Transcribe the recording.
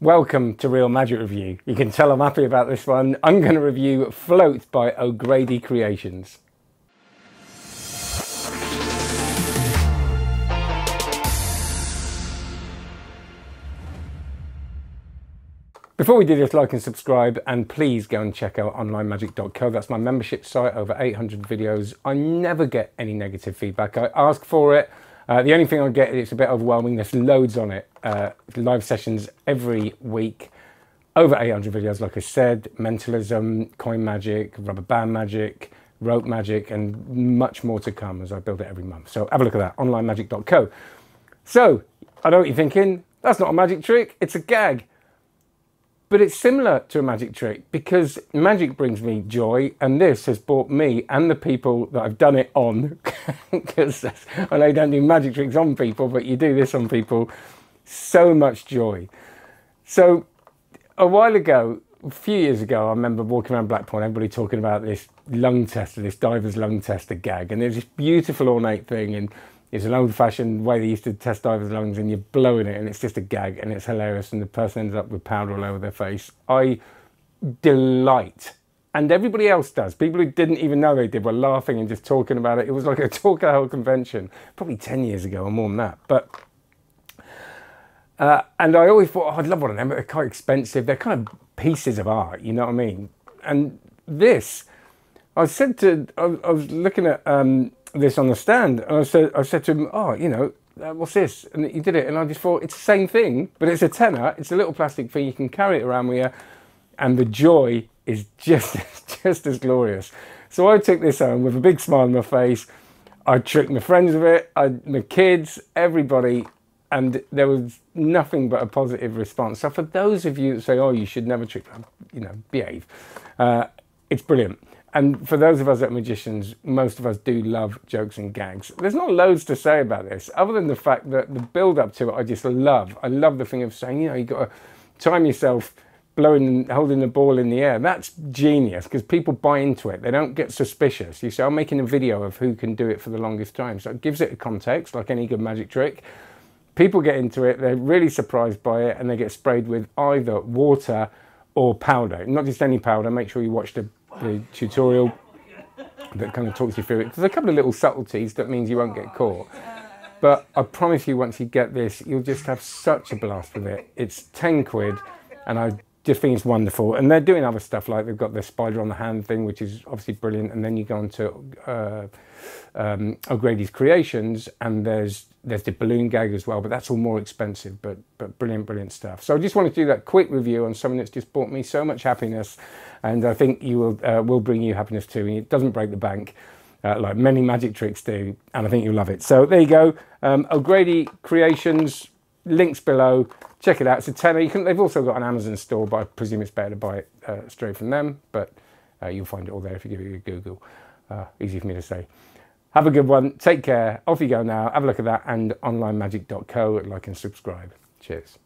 Welcome to Real Magic Review. You can tell I'm happy about this one. I'm going to review Float by O'Grady Creations. Before we do this, like and subscribe, and please go and check out onlinemagic.co. That's my membership site, over 800 videos. I never get any negative feedback. I ask for it. The only thing I get, it's a bit overwhelming. There's loads on it. Live sessions every week. Over 800 videos, like I said. Mentalism, coin magic, rubber band magic, rope magic, and much more to come as I build it every month. So have a look at that, onlinemagic.co. So, I know what you're thinking. That's not a magic trick, it's a gag. But it's similar to a magic trick because magic brings me joy, and this has brought me and the people that I've done it on, because I know you don't do magic tricks on people, but you do this on people, so much joy. So a while ago, a few years ago, I remember walking around Blackpool and everybody talking about this lung tester, this diver's lung tester gag, and there's this beautiful ornate thing, and it's an old-fashioned way they used to test divers' lungs, and you're blowing it, and it's just a gag, and it's hilarious, and the person ends up with powder all over their face. I delight, and everybody else does. People who didn't even know they did were laughing and just talking about it. It was like a talk-a-hole convention, probably 10 years ago or more than that. But and I always thought, oh, I'd love one of them, but they're quite expensive. They're kind of pieces of art, you know what I mean? And this, I was looking at this on the stand, and I said to him, oh, you know, what's this? And he did it, and I just thought, it's the same thing, but it's a tenner, it's a little plastic thing, you can carry it around with you, and the joy is just as glorious. So I took this home with a big smile on my face. I tricked my friends with it, my kids, everybody, and there was nothing but a positive response. So for those of you that say, oh, you should never trick, you know, behave, it's brilliant. And for those of us that are magicians, most of us do love jokes and gags. There's not loads to say about this, other than the fact that the build-up to it, I just love. I love the thing of saying, you know, you've got to time yourself blowing and holding the ball in the air. That's genius, because people buy into it. They don't get suspicious. You say, I'm making a video of who can do it for the longest time. So it gives it a context, like any good magic trick. People get into it, they're really surprised by it, and they get sprayed with either water or powder. Not just any powder, make sure you watch the tutorial that kind of talks you through it. There's a couple of little subtleties that means you won't get caught. But I promise you, once you get this, you'll just have such a blast with it. It's 10 quid, and I just think it's wonderful. And they're doing other stuff, like they've got the spider on the hand thing, which is obviously brilliant. And then you go on to O'Grady's Creations, and there's the balloon gag as well, but that's all more expensive, but brilliant, brilliant stuff. So I just wanted to do that quick review on something that's just brought me so much happiness, and I think you will bring you happiness too, and it doesn't break the bank like many magic tricks do, and I think you'll love it. So there you go, O'Grady Creations, links below, check it out. It's a tenner. They've also got an Amazon store, but I presume it's better to buy it straight from them, but you'll find it all there if you give it a Google. Easy for me to say. Have a good one. Take care. Off you go now. Have a look at that, and onlinemagic.co. Like and subscribe. Cheers.